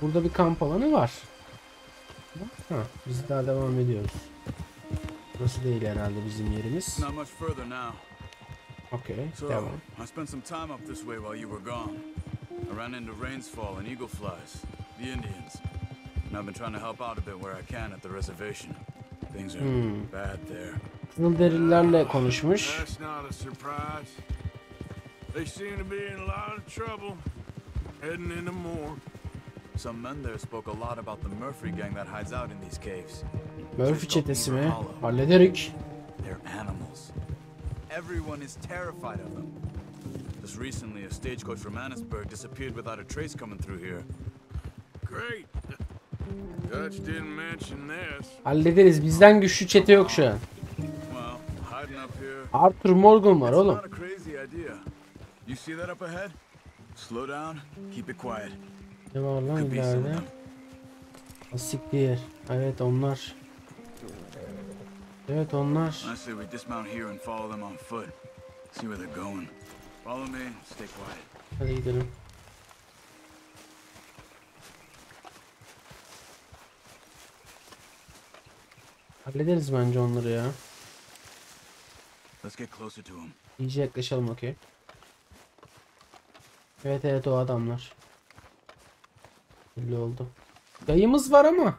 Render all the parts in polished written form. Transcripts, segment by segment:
Burada bir kamp alanı var. Ha, biz daha devam ediyoruz. Burası değil herhalde bizim yerimiz. Okay, devam. I spent some time up this way while you were gone. I ran into rainsfall and eagle flies, the Indians. And I've been trying to help out a bit where I can at the reservation. Things are bad there. Kızılderililerle konuşmuş. That's not a surprise. They seem to be in a lot of trouble, heading into more. Some men there spoke a lot about the Murphy gang that hides out in these caves. Murphy çetesi mi? Hallederik. They're animals. Everyone is terrified of them. Just recently, a stagecoach from Annesburg disappeared without a trace coming through here. Great. Dutch didn't mention this. Hallederiz. Bizden güçlü çete yok şu an. Arthur Morgan var oğlum. You see that up ahead? Slow down. Keep it quiet. Ne var lan ileride? Asik bir yer. Evet onlar. Evet onlar. Hadi gidelim. Hallederiz bence onları ya. İyice yaklaşalım, okey. Evet evet o adamlar. Belli oldu. Dayımız var ama.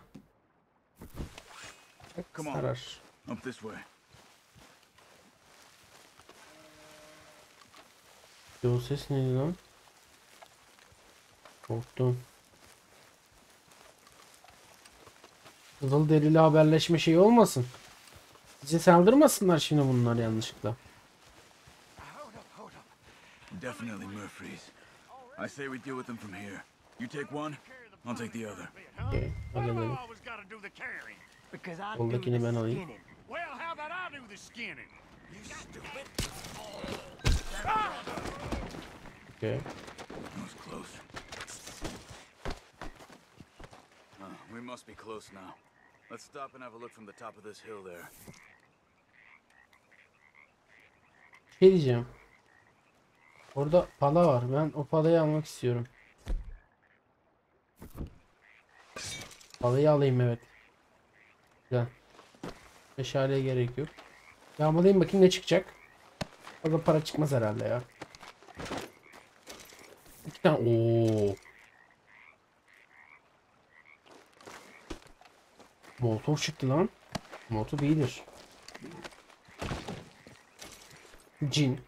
Sarar. Up this way. O ses neydi lan? Korktum. Kızılderili haberleşme şeyi olmasın. Bize saldırmasınlar şimdi bunlar yanlışlıkla. Definitely Murphy's. I say we deal with them from here. You take one, I'll take the other. Oldakini ben alayım. Okay. We must be close now. Let's stop and have a look from the top of this hill there. Ne diyeceğim? Orada pala var. Ben o palayı almak istiyorum. Palayı alayım evet. Güzel. Meşaleye gerek yok. Yağmalayayım bakayım ne çıkacak. Orada para çıkmaz herhalde ya. İki tane. Oo. Molotov çıktı lan. Molotov iyidir. Cin.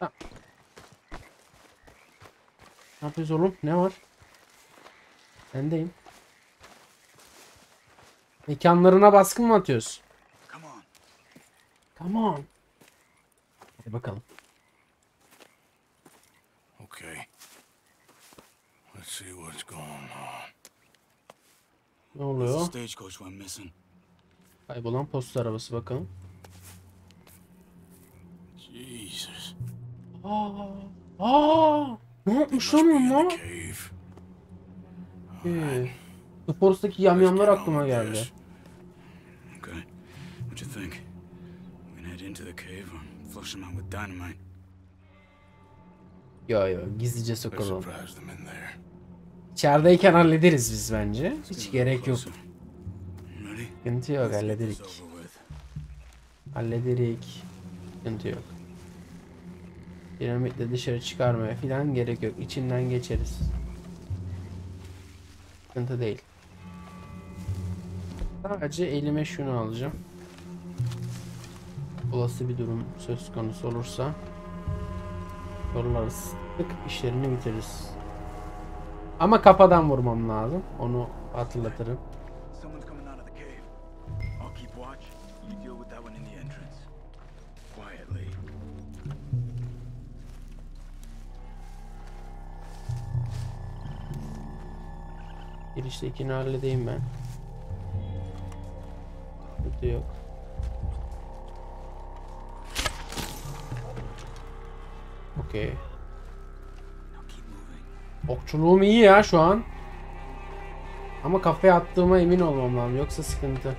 Ha. Ne yapıyoruz oğlum? Ne var? Bendeyim. Mekanlarına baskın mı atıyoruz? Come on. Come on. Hadi bakalım. Okay. Let's see what's going on. Ne oluyor? Kaybolan posta arabası bakalım. Jesus. Ne yapmış onun lan? Sports'taki yamyamlar aklıma geldi. Okay. What you think? We head into the cave and flush them out with dynamite. Ya gizlice sokalım. İçerideyken hallederiz biz bence. Hiç gerek yok. Sıkıntı yok, hallederik. Hallederik. Sıkıntı yok. Dinamitle dışarı çıkarmaya filan gerek yok. İçinden geçeriz. Sıkıntı değil. Sadece elime şunu alacağım. Olası bir durum söz konusu olursa sorularız. Tık işlerini bitiririz. Ama kafadan vurmam lazım. Onu hatırlatırım. Giriştekini halledeyim ben. Kötü yok. Okey. Okçuluğum iyi ya şu an. Ama kafaya attığıma emin olmam lazım. Yoksa sıkıntı.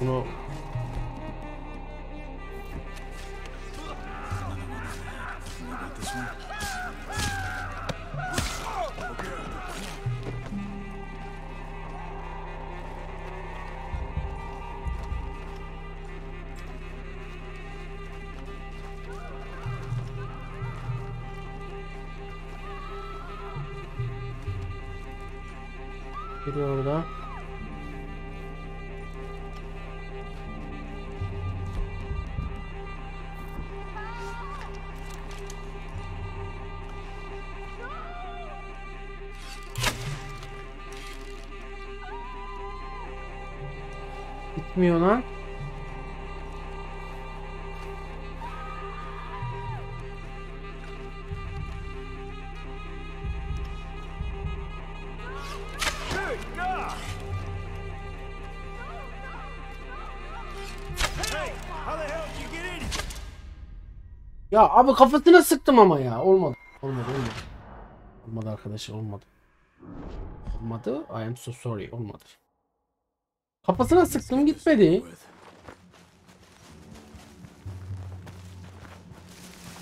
Bunu... Geliyor orada. Bitmiyor lan. Ya abi kafasına sıktım ama ya. Olmadı arkadaşlar, olmadı. I am so sorry, olmadı. Kafasına sıktım, gitmedi.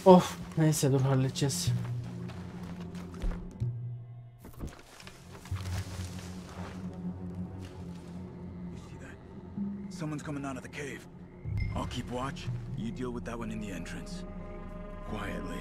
Of, neyse dur halledeceğiz. Someone's coming out of the cave. I'll keep watch. You deal with that one in the entrance. Quietly.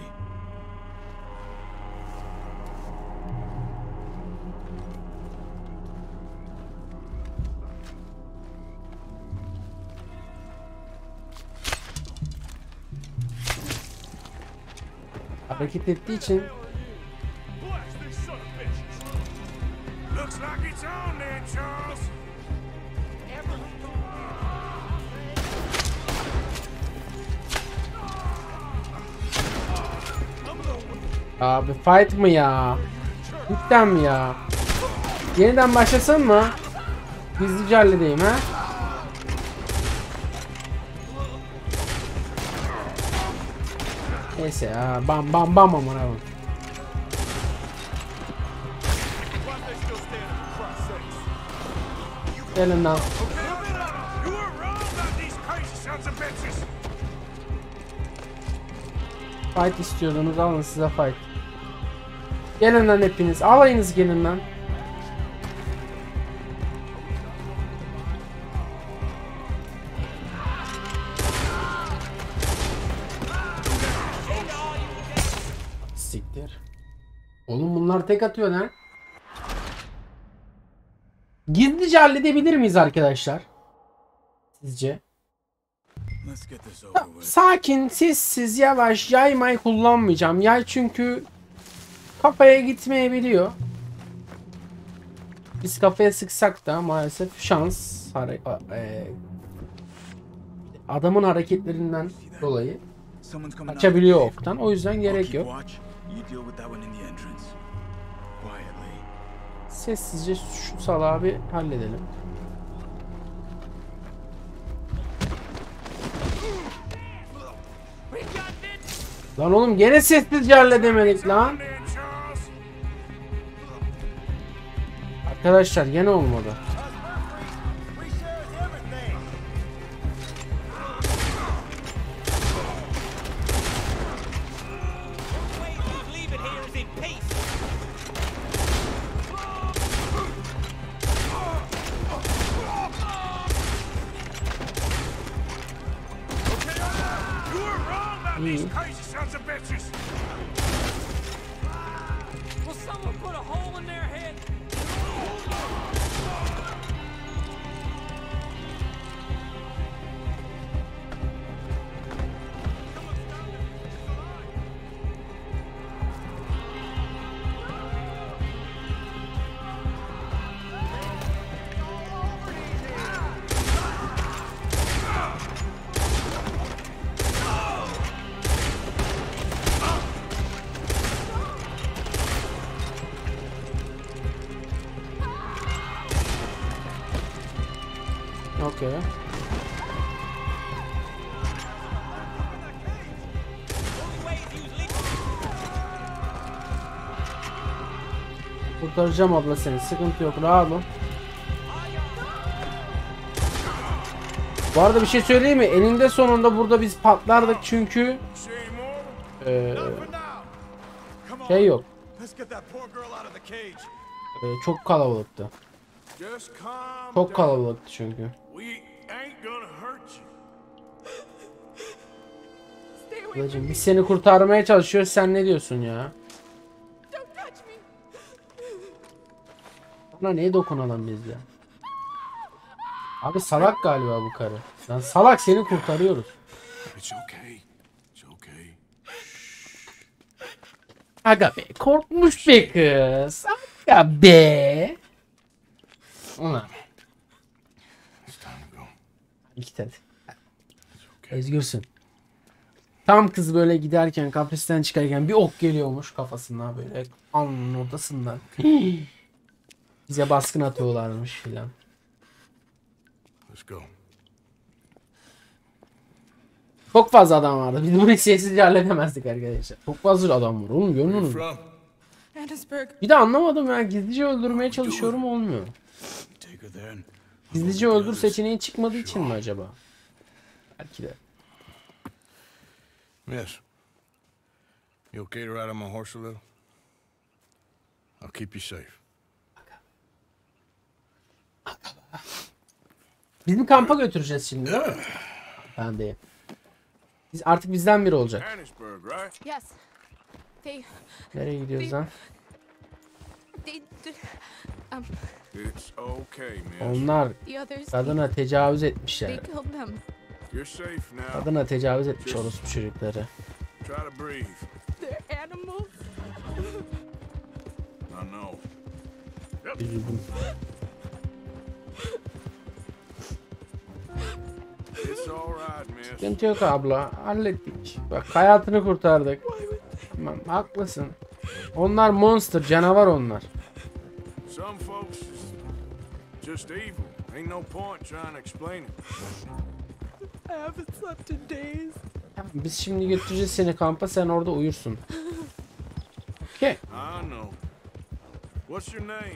Hareket ettiği için. Abi fight mı ya? Lütfen mi ya? Yeniden başlasın mı? Gizlice halledeyim ha? Neyse ya, bam bam bam aman abi. Gelin lan. Fight istiyordunuz, alın size fight. Gelin lan hepiniz, alayınız gelin lan. Siktir. Oğlum bunlar tek atıyor lan. Gizlice halledebilir miyiz arkadaşlar? Sizce? Sakin, sessiz, yavaş, yay kullanmayacağım. Yay çünkü kafaya gitmeyebiliyor. Biz kafaya sıksak da maalesef şans adamın hareketlerinden dolayı açabiliyor oktan. O yüzden gerek yok. Sessizce şu salağı bir halledelim. Lan oğlum gene sessizce halledemedik lan. Arkadaşlar gene olmadı. Okay. Kurtaracağım abla seni, sıkıntı yok, rahat ol. Bu arada bir şey söyleyeyim mi? Eninde sonunda burada biz patlardık çünkü şey yok. Çok kalabalıktı. Çok kalabalıktı çünkü. Ablacığım biz seni kurtarmaya çalışıyoruz. Sen ne diyorsun ya? Buna neye dokunalım biz ya? Abi salak galiba bu karı. Lan salak, seni kurtarıyoruz. Aga be, korkmuş be kız. Aga be. Ulan. İki tane. Özgürsün. Tam kız böyle giderken, kafesten çıkarken bir ok geliyormuş kafasından böyle. Alnının ortasından. Bize baskın atıyorlarmış filan. Çok fazla adam vardı. Biz bunu sessizce halledemezdik arkadaşlar. Çok fazla adam var oğlum, görmüyor musun? Bir de anlamadım ya, gizlice öldürmeye çalışıyorum olmuyor. Gizlice öldür seçeneği çıkmadığı için mi acaba? Belki de. Yes. You okay to ride on my horse a little? I'll keep you safe. Bizim kampa götüreceğiz şimdi değil mi? Ben de. Biz artık bizden biri olacak. Nereye gidiyoruz lan? Onlar kadına tecavüz etmiş orospu çocukları. Üzüldüm. Sıkıntı yok abla, hallettik. Bak hayatını kurtardık. Tamam, haklısın. Onlar monster, canavar onlar. Biz şimdi götüreceğiz seni kampa, sen orada uyursun. Okay. What's your name?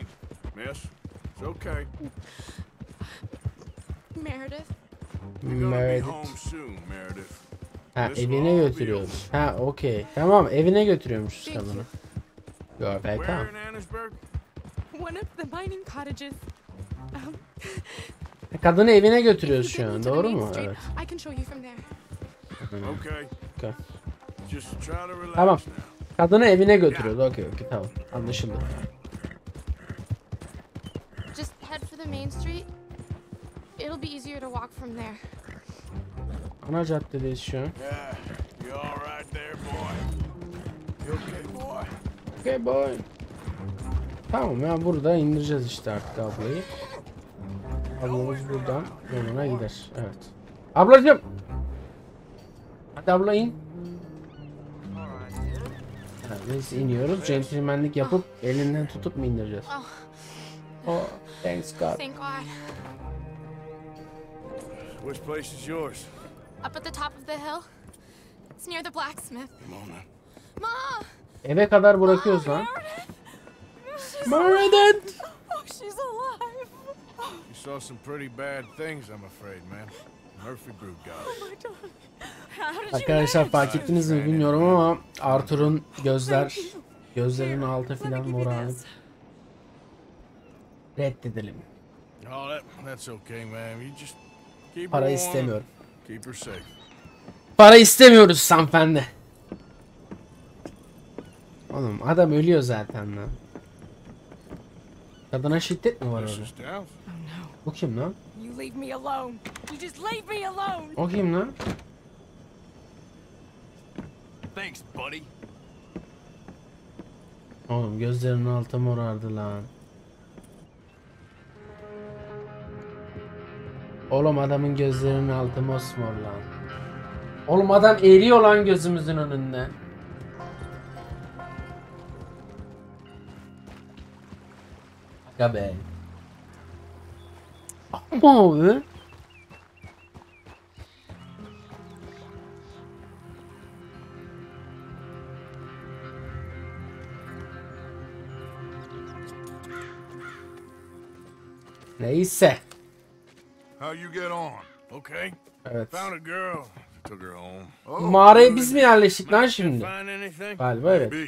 Miss. It's okay. Meredith. Ha, evine götürüyoruz. Ha, okey. Tamam, evine götürüyormuş kadını. Yo, belki tamam. Kadını evine götürüyoruz şu an, doğru mu? Evet. Okay. Tamam. Kadını evine götürüyoruz. Okey, tamam. Anlaşıldı. Just head for the main street. It'll be easier to walk from there. Ana caddedeyiz şu an. Okay boy. Tamam ya, burada indireceğiz işte artık ablayı. Ablamız buradan yanına gider. Evet. Ablacığım. Hadi abla in. Ha, biz iniyoruz. Centilmenlik yapıp elinden tutup mu indireceğiz? Oh, thanks God. Which place is yours? Up at the top of the hill. It's near the blacksmith. Mona. Ma! Eve kadar bırakıyoruz lan. Meredith! Oh, she's alive. You saw some pretty bad things, I'm afraid, man. Murphy Brew guy. Arkadaşlar fark ettiniz mi bilmiyorum ama Arthur'un gözlerinin altı filan morardı. Reddedelim. Oh, that's okay, man. You just... Para istemiyorum. Para istemiyoruz hanımefendi. Oğlum adam ölüyor zaten lan. Kadına şiddet mi var orada? O kim lan? O kim lan? Oğlum gözlerinin altı morardı lan. Oğlum adamın gözlerinin altı mosmor lan. Oğlum adam eriyor lan gözümüzün önünde. Aga be. Ama abi. Neyse. How you get on? Okay. Evet. Found a girl. Took her home. Mağaraya biz mi yerleştik lan şimdi? Galiba evet. I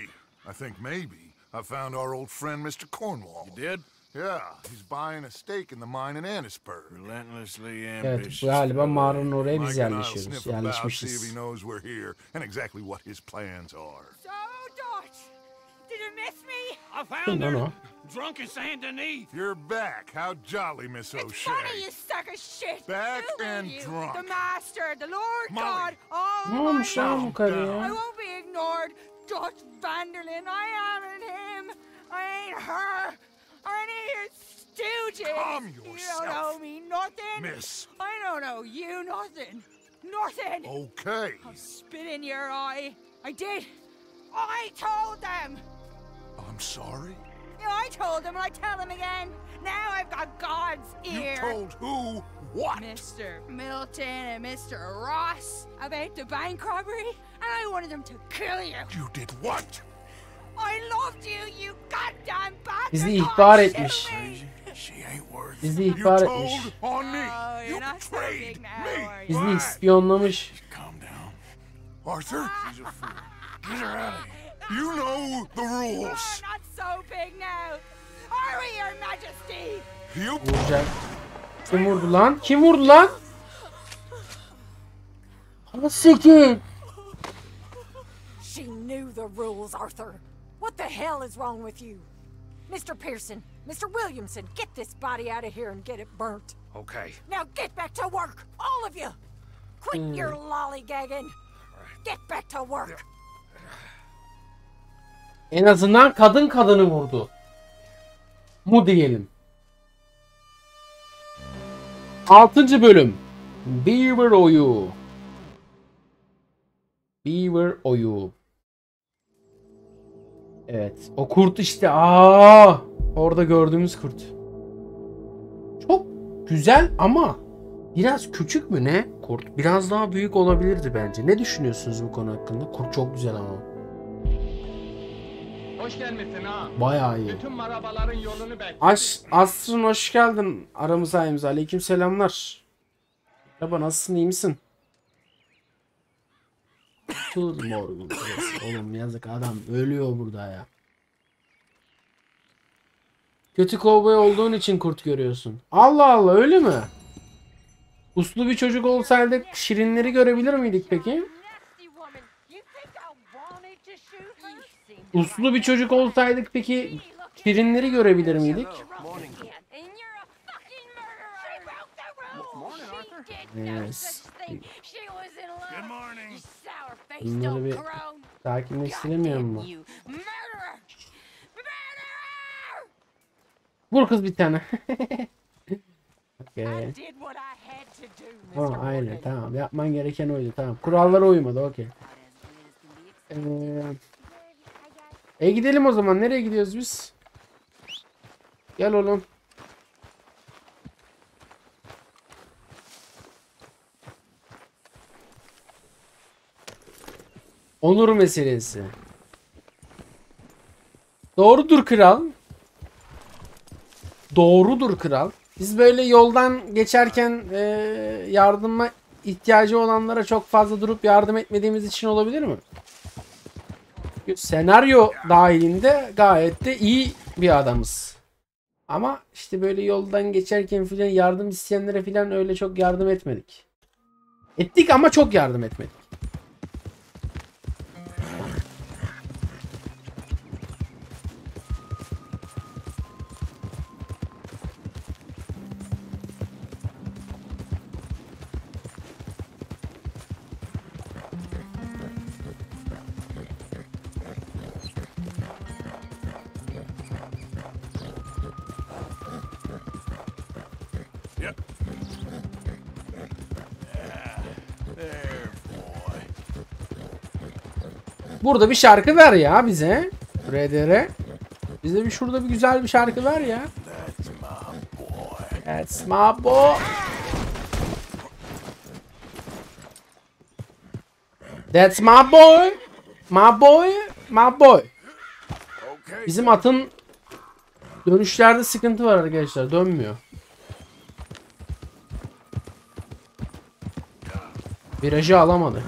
think maybe I found our old friend Mr. Cornwall. You did? Yeah, he's buying a stake in the mine in Annesburg. Relentlessly ambitious. Evet, galiba mağaranın oraya biz yerleşiyoruz. Yerleşmişiz. He knows we're here and exactly what his plans are. Did you miss me? I found her. Drunk in Saint Denis. You're back. How jolly, Miss O'Shea. It's funny, you suck a shit. Back and drunk. The master, the Lord God, all my God. I won't be ignored. Dutch Vanderlyn, I ain't him. I ain't her. Or any of your stooges. Calm yourself. You don't owe me nothing. Miss. I don't owe you nothing. Nothing. Okay. I'll spit in your eye. I did. I told them. I'm sorry? Yeah, I told them and I tell them again. Now I've got God's ear. You told who? What? Mr. Milton and Mr. Ross about the bank robbery, and I wanted them to kill you. You did what? I loved you, you goddamn bastard. Bizi ihbar etmiş. Bizi ihbar etmiş. Bizi ispiyonlamış. Arthur? Get her out of here. You know the rules. Not so big now. Are we, Your Majesty? You. Kim vurdu lan? Kim vurdu lan? Nasıl ki? She knew the rules, Arthur. What the hell is wrong with you? Mr. Pearson, Mr. Williamson, get this body out of here and get it burnt. Okay. Now get back to work, all of you. Quit your lollygagging. Get back to work. Yeah. En azından kadın kadını vurdu mu diyelim. 6. bölüm Beaver Oyu. Beaver Oyu. Evet, o kurt işte. Aa, orada gördüğümüz kurt. Çok güzel ama biraz küçük mü ne kurt? Biraz daha büyük olabilirdi bence. Ne düşünüyorsunuz bu konu hakkında? Kurt çok güzel ama. Hoş gelmişsin ha. Bayağı iyi. Bütün marabaların yolunu bekliyorum. Asrın hoş geldin aramıza imza. Aleyküm selamlar. Merhaba, nasılsın, iyi misin? Tuz morgun. Oğlum yazık, adam ölüyor burada ya. Kötü kovboy olduğun için kurt görüyorsun. Allah Allah, öyle mi? Uslu bir çocuk olsaydık şirinleri görebilir miydik peki? Uslu bir çocuk olsaydık peki şirinleri görebilir miydik? Evet. Bunları bir sakinleştiremiyor mu? Vur kız bir tane. Okay. Oh, aynen, tamam, yapman gereken oydu, tamam. Kurallara uymadı, okey. Gidelim o zaman. Nereye gidiyoruz biz? Gel oğlum. Onur meselesi. Doğrudur kral. Doğrudur kral. Biz böyle yoldan geçerken yardıma ihtiyacı olanlara çok fazla durup yardım etmediğimiz için olabilir mi? Senaryo dahilinde gayet de iyi bir adamız. Ama işte böyle yoldan geçerken filan yardım isteyenlere filan öyle çok yardım etmedik. Ettik ama çok yardım etmedik. Burada bir şarkı ver ya bize. Redere. Bize bir şurada bir güzel bir şarkı ver ya. That's my boy. That's my boy. My boy. My boy. Bizim atın dönüşlerde sıkıntı var arkadaşlar. Dönmüyor. Virajı alamadı.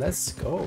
Let's go.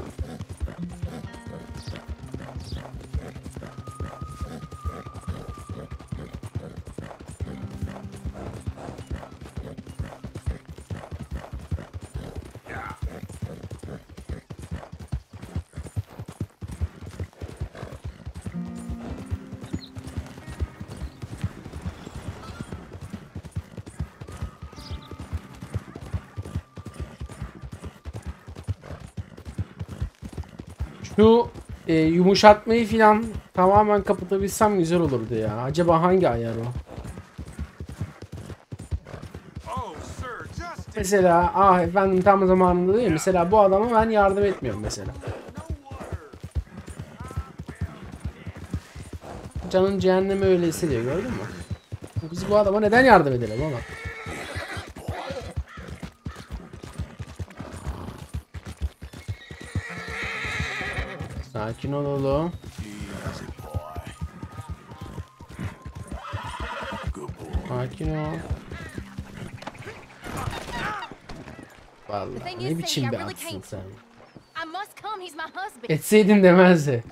Şu yumuşatmayı filan tamamen kapatabilsem güzel olurdu ya. Acaba hangi ayar o? Mesela ah efendim tam zamanında değil. Mesela bu adama ben yardım etmiyorum mesela. Canın cehennemi öyle hissediyor, gördün mü? Biz bu adama neden yardım edelim ama? Sakin ol oğlum. Sakin ol. Vallahi ne biçim bir atsın sen. Etseydin demezdi.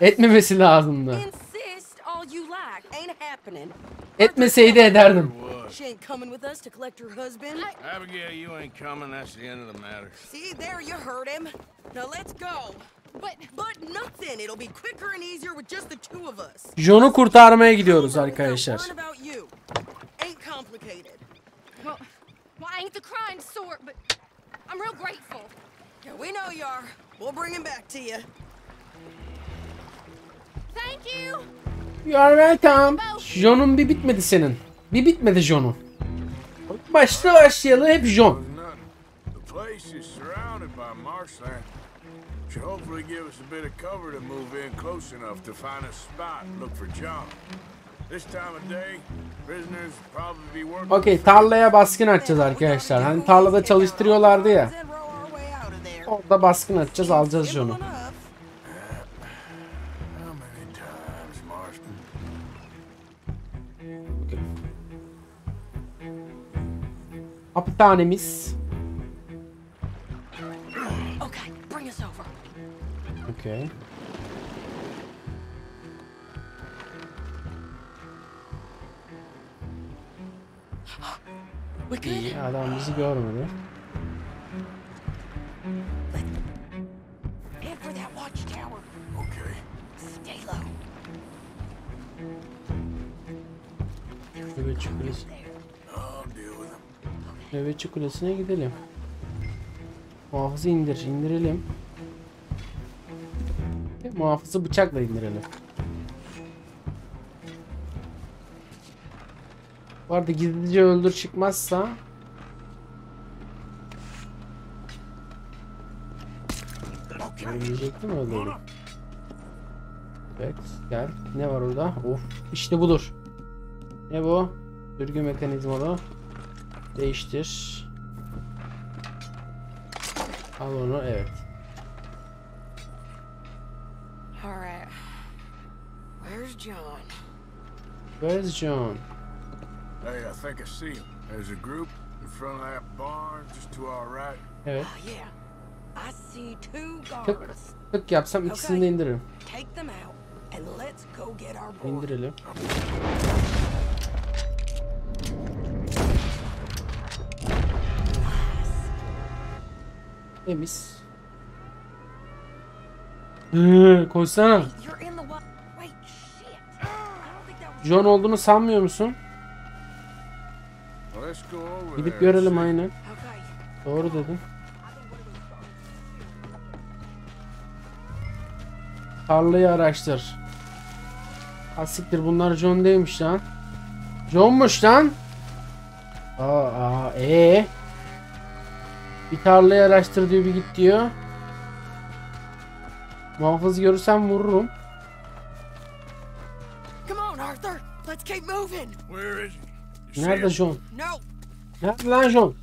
Etmemesi lazımdı. Etmeseydi ederdim. She ain't coming with us to collect her husband. Abigail, you ain't coming. That's the end of the matter. See, there you heard him. Now let's go. But nothing. It'll be quicker and easier with just the two of us. John'u kurtarmaya gidiyoruz arkadaşlar. Ain't complicated. Well, I ain't the crime sort, but I'm real grateful. Yeah, we know you are. We'll bring him back to you. Thank you. You are welcome. John'un bir bitmedi senin. Bir bitmedi John'u. Başta başlayalı hep John. Okay, tarlaya baskın atacağız arkadaşlar. Hani tarlada çalıştırıyorlardı ya. Orada baskın atacağız, alacağız John'u. Hapishanemiz. Okay. İyi, adam bizi görmedi. Nöbetçi kulesine gidelim. Muhafızı indirelim. Ve muhafızı bıçakla indirelim. Bu arada gizlice öldür çıkmazsa öldürecektim, öldürelim. Evet, gel. Ne var orada? Of, işte budur. Ne bu? Sürgü mekanizmalı. Değiştir. Al onu, evet. Where's John? Where's John? Hey, I think I see him. There's a group in front of that barn just to our right. Evet. I see two guards. Tık yapsam ikisini de indiririm. Take them out and let's go get our boy. İndirelim. Temiz. Koşsana. John olduğunu sanmıyor musun? Gidip görelim, aynen. Doğru dedim. Tarlayı araştır. Asiktir, bunlar John değilmiş lan. John'muş lan. Bir tarlayı araştır diyor, bir git diyor. Muhafızı görürsem vururum. Nerede John? Nerede lan John?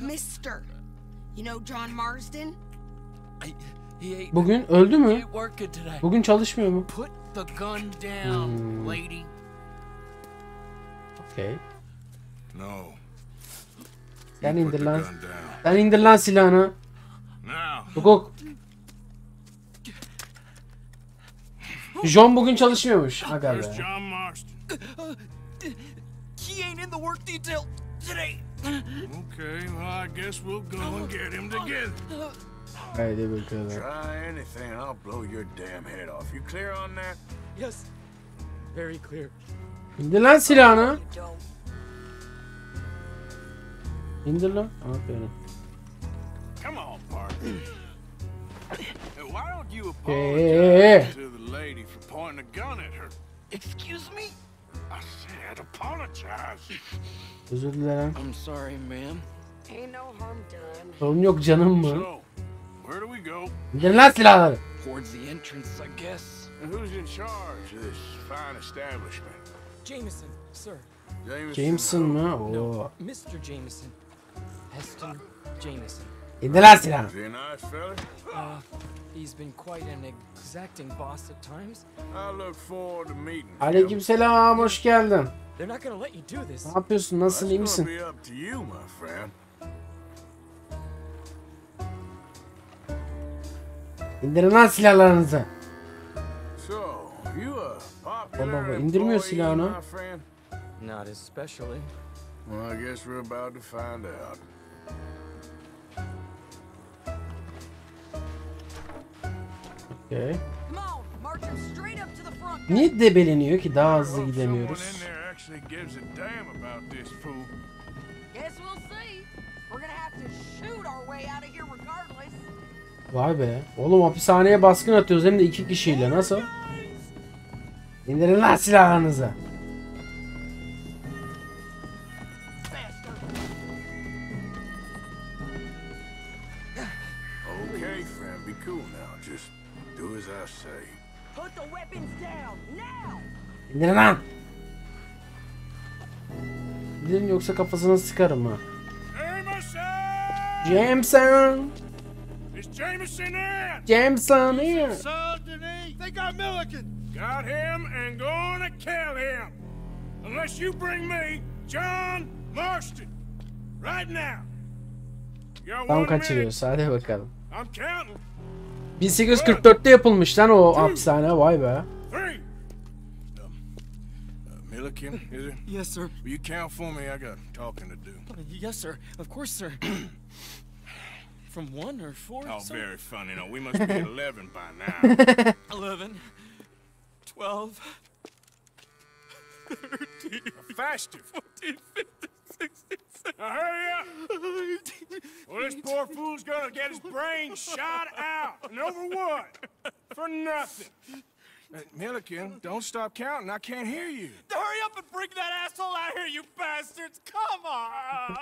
Mister. You know John Marston? Bugün öldü mü? Bugün çalışmıyor mu? Put the gun down, lady. Okay. No. Sen indir lan. Sen indir lan silahını. Hukuk. John bugün çalışmıyormuş. Aga be. He ain't in the work detail today. Okay, well, I guess we'll go and get him together. Haydi bakalım. Try anything, I'll blow your damn head off. You clear on that? Yes. Very clear. İndir lan silahını. İndir lan. Aferin. Come on, partner. Why don't you apologize to the lady for pointing a gun at her? Excuse me? I said apologize. Özür dilerim. I'm sorry, ma'am. Ain't no harm done. Sorun yok canım mı? Where do we go? İndir lan silahları. Towards the entrance, I guess. Who's in charge of this fine establishment? Jameson, sir. Jameson mı? Oo. Mr. Jameson. Heston Jameson. İndir lan silahını. Aleykümselam, hoş geldin. Ne yapıyorsun? Nasılsın? İyi misin? İndirin lan silahlarınızı. Baba indirmiyor silahını. Okay. Niye debeleniyor ki? Daha hızlı gidemiyoruz. Vay be. Oğlum hapishaneye baskın atıyoruz hem de 2 kişiyle. Nasıl? İndirin lan silahlarınızı. İndirin lan. İndirin yoksa kafasına sıkarım ha. Jameson. Jameson in. Jameson in. They got Milliken. Got him and gonna kill him. Unless you bring me John Marston right now. Tam kaçırıyoruz. Hadi bakalım. 1844'te yapılmış lan o hapishane. Vay be. Milliken, is it? Yes, sir. Will you count for me? I got talking to do. Yes, sir. Of course, sir. From 1 or 4? Oh, sir? Very funny. No, we must be 11 by now. 11, 12, 13, faster, 14, 15, 16, 17. Now hurry up! Well, this poor fool's gonna get his brain shot out and over what? For nothing. Milliken, don't stop counting. I can't hear you. Hurry up and bring that asshole out here, you bastards! Come on!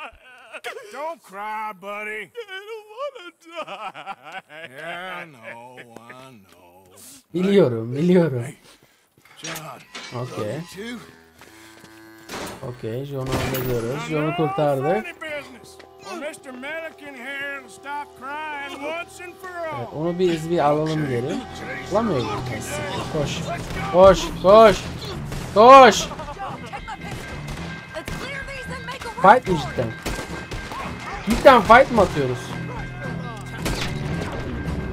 Don't cry, buddy. I don't want to die. Yeah, I know. Biliyorum. Okay, John'u alıyoruz. John'u kurtardık. Evet, onu biz bir alalım geri. Alamıyor muyum? Koş. Fight mi cidden? Cidden fight mı atıyoruz?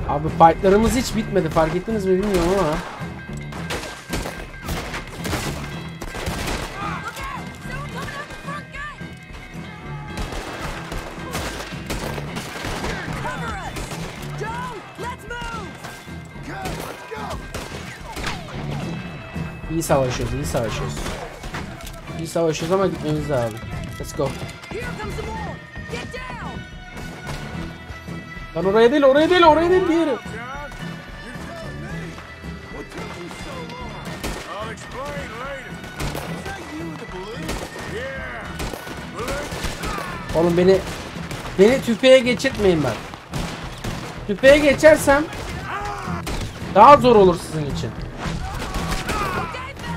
Abi fightlarımız hiç bitmedi. Fark ettiniz mi bilmiyorum ama. İyi savaşıyoruz. İyi savaşıyoruz ama gitmemiz lazım. Let's go. Lan oraya değil diğeri. Oğlum beni tüfeğe geçirtmeyin ben. Tüfeğe geçersem daha zor olur sizin için.